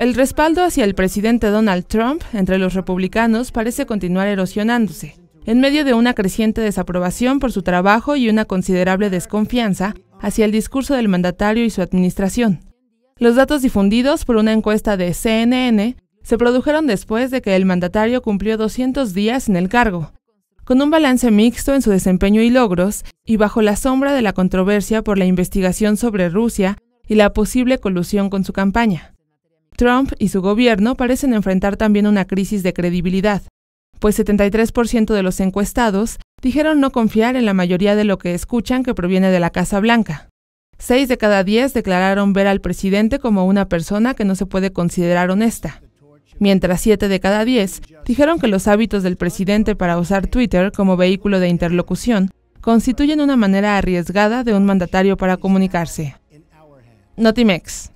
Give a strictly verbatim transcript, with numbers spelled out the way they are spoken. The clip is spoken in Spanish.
El respaldo hacia el presidente Donald Trump entre los republicanos parece continuar erosionándose, en medio de una creciente desaprobación por su trabajo y una considerable desconfianza hacia el discurso del mandatario y su administración. Los datos difundidos por una encuesta de C N N se produjeron después de que el mandatario cumplió doscientos días en el cargo, con un balance mixto en su desempeño y logros, y bajo la sombra de la controversia por la investigación sobre Rusia y la posible colusión con su campaña. Trump y su gobierno parecen enfrentar también una crisis de credibilidad, pues setenta y tres por ciento de los encuestados dijeron no confiar en la mayoría de lo que escuchan que proviene de la Casa Blanca. Seis de cada diez declararon ver al presidente como una persona que no se puede considerar honesta, mientras siete de cada diez dijeron que los hábitos del presidente para usar Twitter como vehículo de interlocución constituyen una manera arriesgada de un mandatario para comunicarse. Notimex.